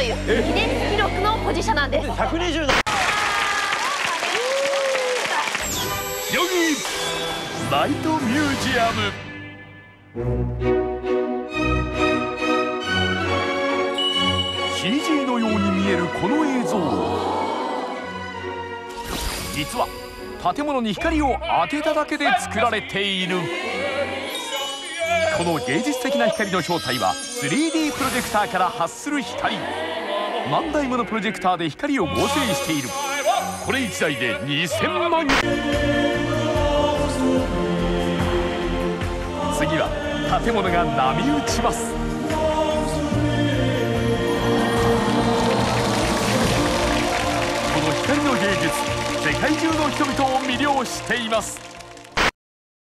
という記念記録の保持者なんです。120だ。4位、ライトミュージアム。 CG のように見えるこの映像、実は建物に光を当てただけで作られている。この芸術的な光の正体は 3D プロジェクターから発する光。何台ものプロジェクターで光を合成している。これ1台で2000万円。次は建物が波打ちます。この光の芸術、世界中の人々を魅了しています。